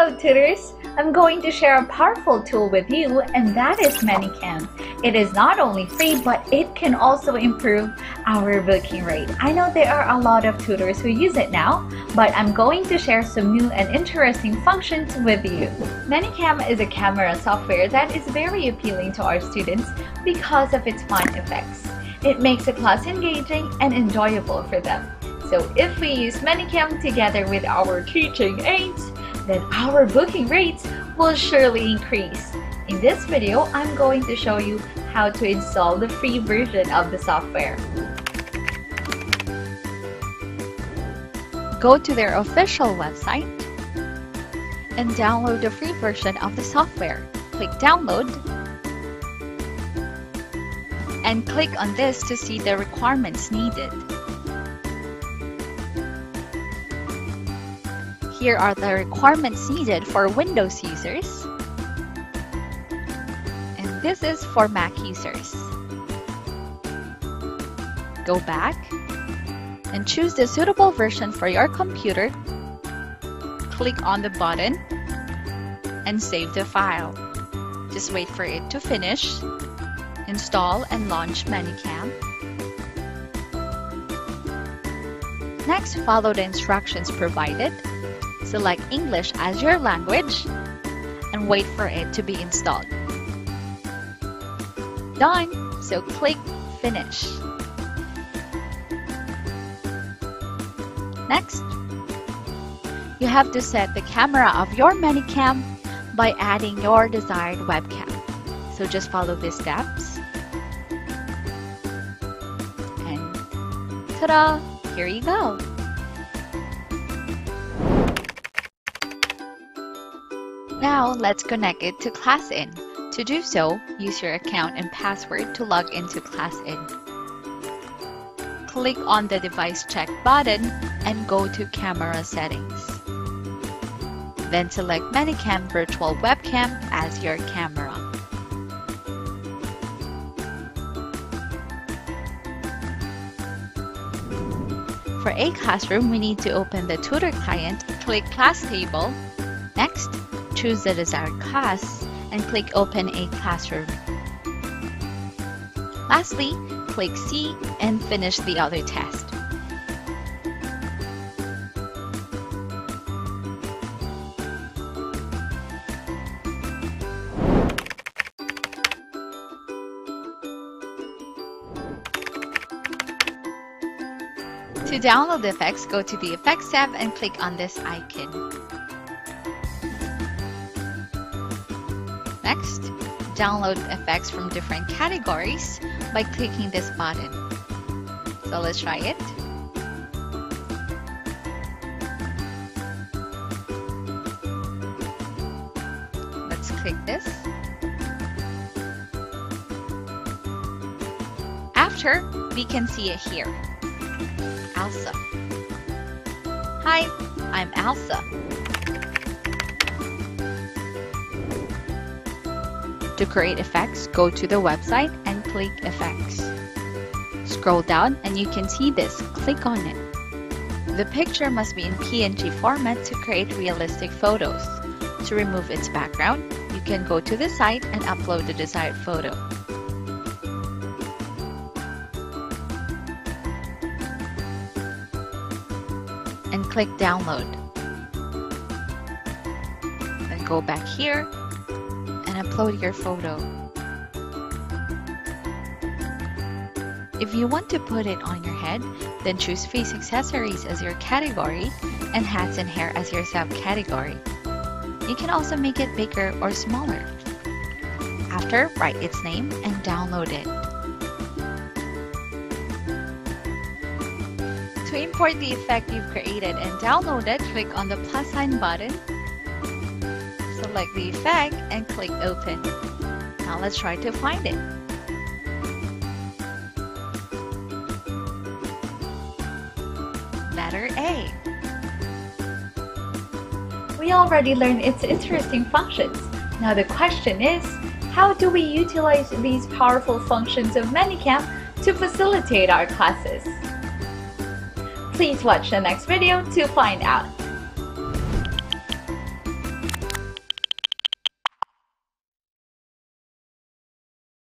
Hello tutors! I'm going to share a powerful tool with you, and that is ManyCam. It is not only free, but it can also improve our booking rate. I know there are a lot of tutors who use it now, but I'm going to share some new and interesting functions with you. ManyCam is a camera software that is very appealing to our students because of its fun effects. It makes a class engaging and enjoyable for them. So if we use ManyCam together with our teaching aids, then our booking rates will surely increase. In this video, I'm going to show you how to install the free version of the software. Go to their official website and download the free version of the software. Click download and click on this to see the requirements needed. Here are the requirements needed for Windows users, and this is for Mac users. Go back and choose the suitable version for your computer. Click on the button and save the file. Just wait for it to finish. Install and launch ManyCam. Next, follow the instructions provided. Select English as your language and wait for it to be installed. Done! So click Finish. Next, you have to set the camera of your ManyCam by adding your desired webcam. So just follow these steps. And ta-da! Here you go! Now let's connect it to ClassIn. To do so, use your account and password to log into ClassIn. Click on the device check button and go to camera settings. Then select ManyCam virtual webcam as your camera. For a classroom, we need to open the tutor client, click class table. Next, choose the desired class and click Open a Classroom. Lastly, click C and finish the other test. To download the effects, go to the Effects tab and click on this icon. Next, download effects from different categories by clicking this button. So let's try it. Let's click this. After, we can see it here. Elsa. Hi, I'm Elsa. To create effects, go to the website and click Effects. Scroll down and you can see this. Click on it. The picture must be in PNG format to create realistic photos. To remove its background, you can go to the site and upload the desired photo. And click Download. Then go back here and upload your photo. If you want to put it on your head, then choose Face Accessories as your category and Hats and Hair as your subcategory. You can also make it bigger or smaller. After, write its name and download it. To import the effect you've created and downloaded, click on the plus sign button. Select the effect and click Open. Now let's try to find it. Letter A. We already learned its interesting functions. Now the question is, how do we utilize these powerful functions of ManyCam to facilitate our classes? Please watch the next video to find out.